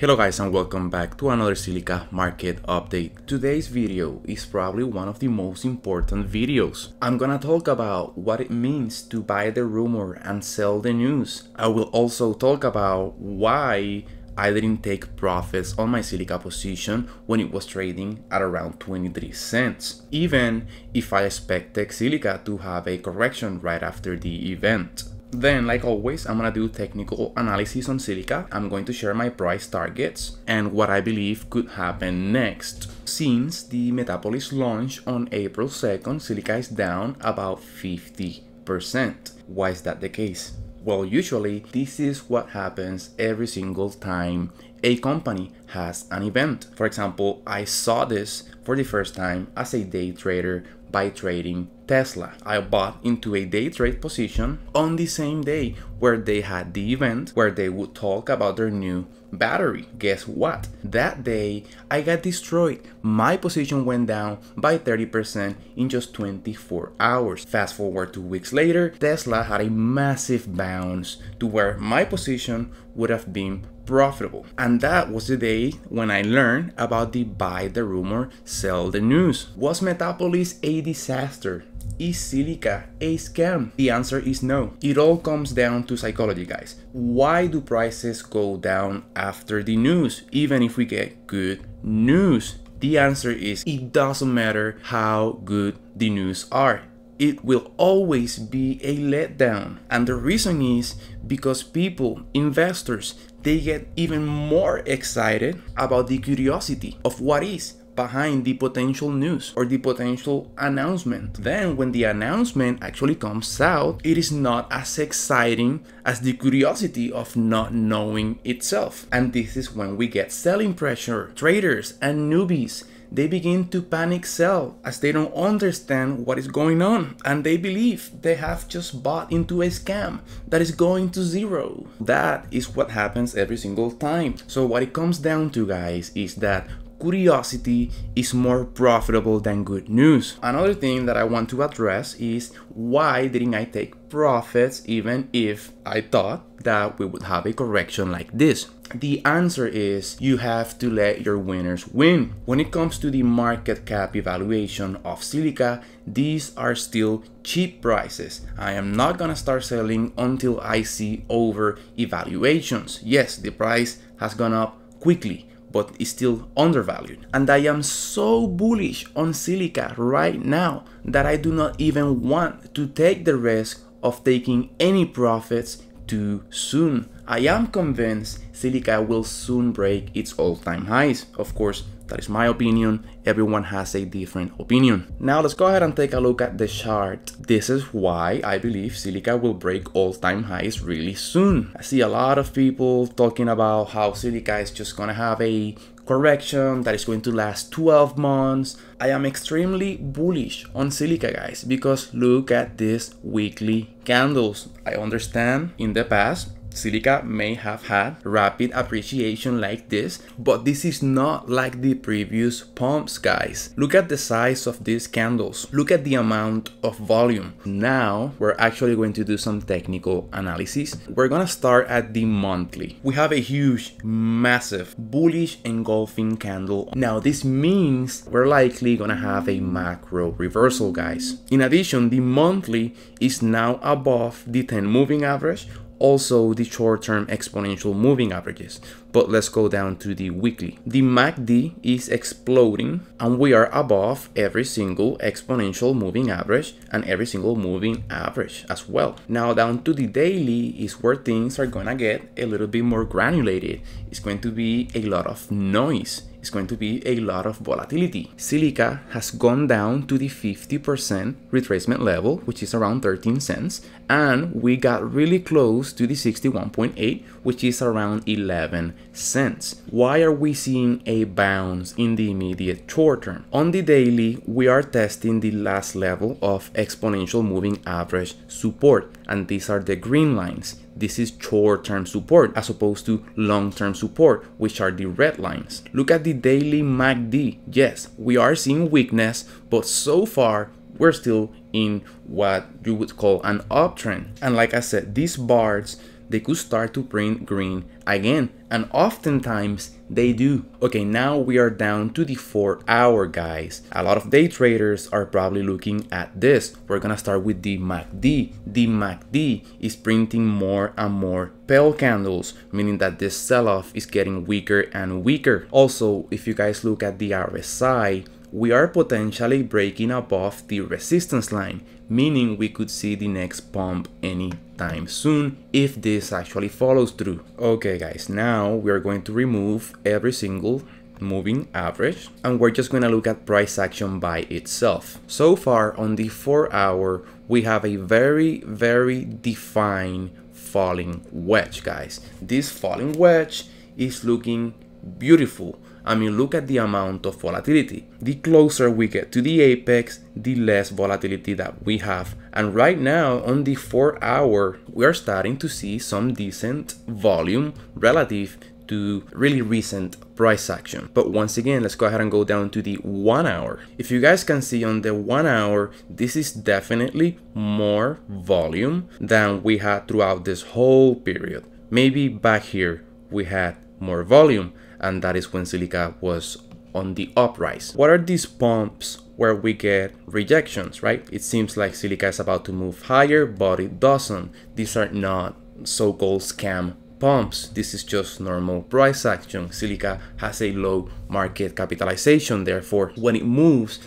Hello guys and welcome back to another Silica market update. Today's video is probably one of the most important videos. I'm gonna talk about what it means to buy the rumor and sell the news. I will also talk about why I didn't take profits on my Silica position when it was trading at around 23 cents, even if I expected Silica to have a correction right after the event. Then, like always, I'm gonna do technical analysis on Silica. I'm going to share my price targets and what I believe could happen next. Since the Metapolis launch on April 2nd, Silica is down about 50%. Why is that the case? Well, usually this is what happens every single time a company has an event. For example, I saw this for the first time as a day trader by trading Tesla. I bought into a day trade position on the same day where they had the event where they would talk about their new battery. Guess what? That day I got destroyed. My position went down by 30% in just 24 hours. Fast forward 2 weeks later, Tesla had a massive bounce to where my position would have been profitable. And that was the day when I learned about the buy the rumor, sell the news. Was Metapolis a disaster? Is Silica a scam? The answer is no. It all comes down to psychology, guys. Why do prices go down after the news, even if we get good news? The answer is it doesn't matter how good the news are. It will always be a letdown. And the reason is because people, investors, they get even more excited about the curiosity of what is behind the potential news or the potential announcement. Then when the announcement actually comes out, it is not as exciting as the curiosity of not knowing itself. And this is when we get selling pressure. Traders and newbies, they begin to panic sell as they don't understand what is going on and they believe they have just bought into a scam that is going to zero. That is what happens every single time. So what it comes down to, guys, is that curiosity is more profitable than good news. Another thing that I want to address is why didn't I take profits even if I thought that we would have a correction like this? The answer is you have to let your winners win. When it comes to the market cap evaluation of Silica, these are still cheap prices. I am not gonna start selling until I see over evaluations. Yes, the price has gone up quickly, but it's still undervalued. And I am so bullish on Silica right now that I do not even want to take the risk of taking any profits too soon. I am convinced Silica will soon break its all-time highs. Of course, that is my opinion. Everyone has a different opinion. Now let's go ahead and take a look at the chart. This is why I believe Silica will break all-time highs really soon. I see a lot of people talking about how Silica is just gonna have a correction that is going to last 12 months. I am extremely bullish on Silica, guys, because look at these weekly candles. I understand in the past, Silica may have had rapid appreciation like this, but this is not like the previous pumps, guys. Look at the size of these candles. Look at the amount of volume. Now, we're actually going to do some technical analysis. We're gonna start at the monthly. We have a huge, massive, bullish engulfing candle. Now, this means we're likely gonna have a macro reversal, guys. In addition, the monthly is now above the 10 moving average, also the short-term exponential moving averages. But let's go down to the weekly. The MACD is exploding and we are above every single exponential moving average and every single moving average as well. Now down to the daily is where things are gonna get a little bit more granulated. It's going to be a lot of noise. It's going to be a lot of volatility. Silica has gone down to the 50% retracement level, which is around 13 cents. And we got really close to the 61.8, which is around 11 cents. Why are we seeing a bounce in the immediate short term? On the daily, we are testing the last level of exponential moving average support. And these are the green lines. This is short-term support as opposed to long-term support, which are the red lines. Look at the daily MACD. Yes, we are seeing weakness, but so far we're still in what you would call an uptrend. And like I said, these bars, they could start to print green again, and oftentimes they do. Okay, now we are down to the 4 hour, guys. A lot of day traders are probably looking at this. We're gonna start with the MACD. The MACD is printing more and more pale candles, meaning that this sell-off is getting weaker and weaker. Also, if you guys look at the RSI, we are potentially breaking above the resistance line, meaning we could see the next pump anytime soon if this actually follows through. Okay guys, now we are going to remove every single moving average and we're just going to look at price action by itself. So far on the 4 hour, we have a very, very defined falling wedge, guys. This falling wedge is looking beautiful. I mean, look at the amount of volatility. The closer we get to the apex, the less volatility that we have. And right now on the 4 hour, we are starting to see some decent volume relative to really recent price action. But once again, let's go ahead and go down to the 1 hour. If you guys can see on the 1 hour, this is definitely more volume than we had throughout this whole period. Maybe back here we had more volume, and that is when silica was on the uprise. What are these pumps where we get rejections, right? It seems like silica is about to move higher, but it doesn't. These are not so-called scam pumps. This is just normal price action. Silica has a low market capitalization. Therefore, when it moves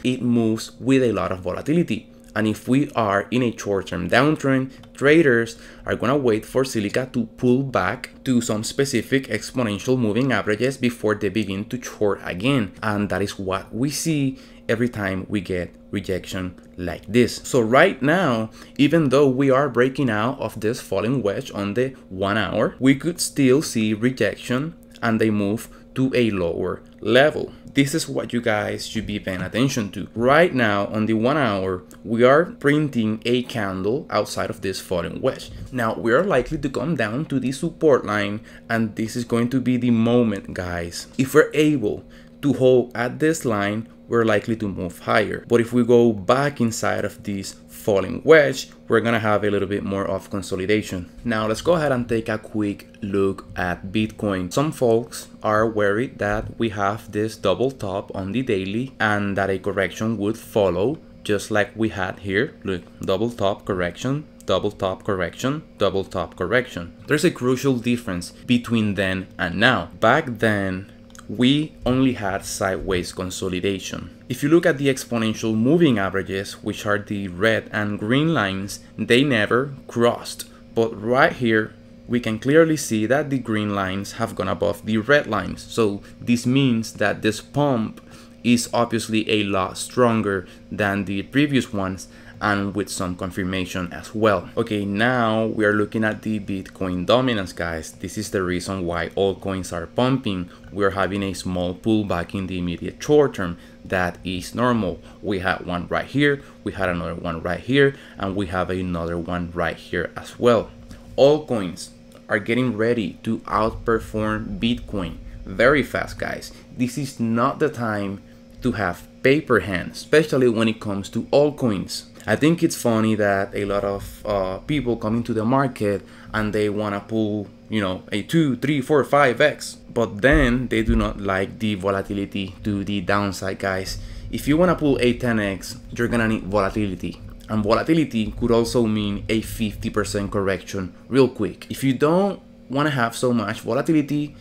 with a lot of volatility. And if we are in a short-term downtrend, traders are gonna wait for silica to pull back to some specific exponential moving averages before they begin to short again. And that is what we see every time we get rejection like this. So right now, even though we are breaking out of this falling wedge on the 1 hour, we could still see rejection and they move to a lower level. This is what you guys should be paying attention to. Right now on the 1 hour, we are printing a candle outside of this falling wedge. Now we are likely to come down to the support line, and this is going to be the moment, guys. If we're able to hold at this line, we're likely to move higher. But if we go back inside of this falling wedge, we're gonna have a little bit more of consolidation. Now let's go ahead and take a quick look at Bitcoin. Some folks are worried that we have this double top on the daily and that a correction would follow, just like we had here. Look, double top correction, double top correction, double top correction. There's a crucial difference between then and now. Back then, we only had sideways consolidation. If you look at the exponential moving averages, which are the red and green lines, they never crossed. But right here, we can clearly see that the green lines have gone above the red lines. So this means that this pump is obviously a lot stronger than the previous ones, and with some confirmation as well. Okay, now we are looking at the Bitcoin dominance, guys. This is the reason why altcoins are pumping. We're having a small pullback in the immediate short term. That is normal. We had one right here, we had another one right here, and we have another one right here as well. Altcoins are getting ready to outperform Bitcoin very fast, guys. This is not the time to have paper hands, especially when it comes to altcoins. I think it's funny that a lot of people come into the market and they want to pull, you know, a 2, 3, 4, 5x. But then they do not like the volatility to the downside, guys. If you want to pull a 10x, you're going to need volatility. And volatility could also mean a 50% correction real quick. If you don't want to have so much volatility,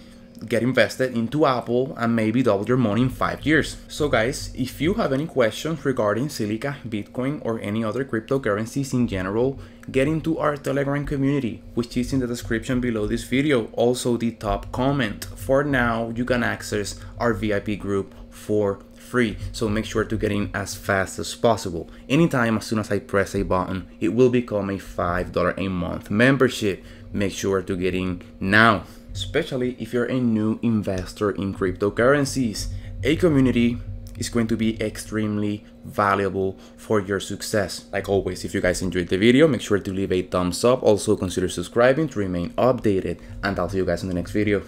get invested into Apple and maybe double your money in 5 years. So guys, if you have any questions regarding silica, Bitcoin, or any other cryptocurrencies in general, get into our Telegram community, which is in the description below this video, also the top comment. For now, you can access our VIP group for free, so make sure to get in as fast as possible. Anytime as soon as I press a button, it will become a $5 a month membership. Make sure to get in now. Especially if you're a new investor in cryptocurrencies, a community is going to be extremely valuable for your success. Like always, if you guys enjoyed the video, make sure to leave a thumbs up. Also consider subscribing to remain updated, and I'll see you guys in the next video.